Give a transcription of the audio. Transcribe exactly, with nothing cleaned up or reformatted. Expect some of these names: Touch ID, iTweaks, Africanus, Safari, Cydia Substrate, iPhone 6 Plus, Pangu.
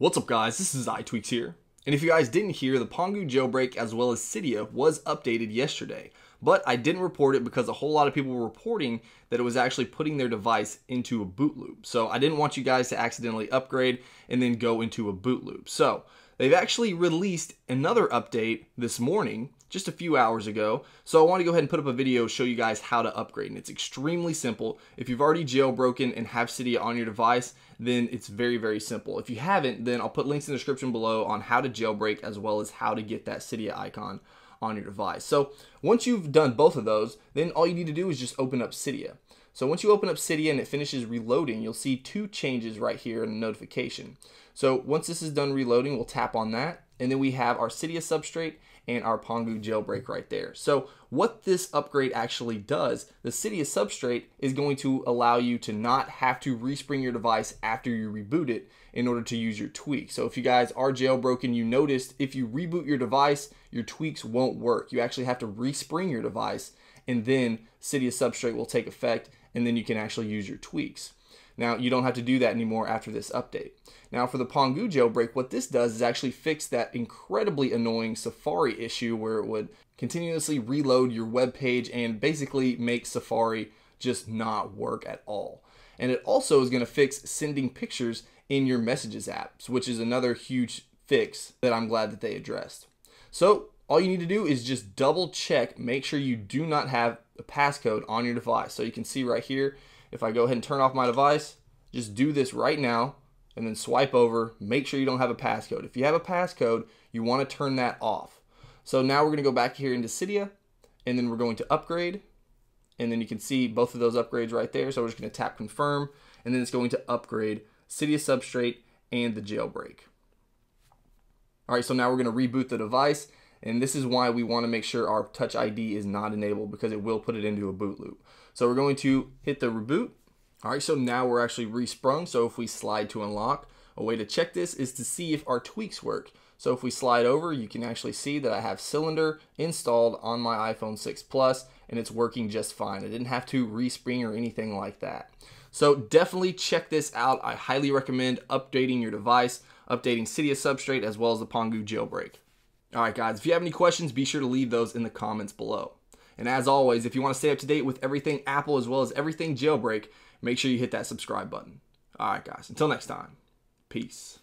What's up guys, this is iTweaks here, and if you guys didn't hear, the Pangu jailbreak as well as Cydia was updated yesterday, but I didn't report it because a whole lot of people were reporting that it was actually putting their device into a boot loop. So I didn't want you guys to accidentally upgrade and then go into a boot loop. So they've actually released another update this morning, just a few hours ago. So I want to go ahead and put up a video, show you guys how to upgrade. And it's extremely simple. If you've already jailbroken and have Cydia on your device, then it's very, very simple. If you haven't, then I'll put links in the description below on how to jailbreak as well as how to get that Cydia icon on your device. So once you've done both of those, then all you need to do is just open up Cydia. So once you open up Cydia and it finishes reloading, you'll see two changes right here in the notification. So once this is done reloading, we'll tap on that. And then we have our Cydia Substrate and our Pangu jailbreak right there. So what this upgrade actually does, the Cydia Substrate is going to allow you to not have to respring your device after you reboot it in order to use your tweak. So if you guys are jailbroken, you noticed if you reboot your device, your tweaks won't work. You actually have to respring your device, and then Cydia Substrate will take effect, and then you can actually use your tweaks. Now, you don't have to do that anymore after this update. Now, for the Pangu jailbreak, what this does is actually fix that incredibly annoying Safari issue where it would continuously reload your web page and basically make Safari just not work at all. And it also is going to fix sending pictures in your Messages apps, which is another huge fix that I'm glad that they addressed. So all you need to do is just double check, make sure you do not have a passcode on your device. So you can see right here, if I go ahead and turn off my device, just do this right now and then swipe over, make sure you don't have a passcode. If you have a passcode, you want to turn that off. So now we're going to go back here into Cydia, and then we're going to upgrade, and then you can see both of those upgrades right there. So we're just going to tap confirm, and then it's going to upgrade Cydia Substrate and the jailbreak. All right, so now we're going to reboot the device. And this is why we want to make sure our Touch I D is not enabled, because it will put it into a boot loop. So we're going to hit the reboot. All right, so now we're actually resprung. So if we slide to unlock, a way to check this is to see if our tweaks work. So if we slide over, you can actually see that I have Cylinder installed on my iPhone six Plus, and it's working just fine. I didn't have to respring or anything like that. So definitely check this out. I highly recommend updating your device, updating Cydia Substrate, as well as the Pangu jailbreak. All right, guys, if you have any questions, be sure to leave those in the comments below. And as always, if you want to stay up to date with everything Apple as well as everything jailbreak, make sure you hit that subscribe button. All right, guys, until next time, peace.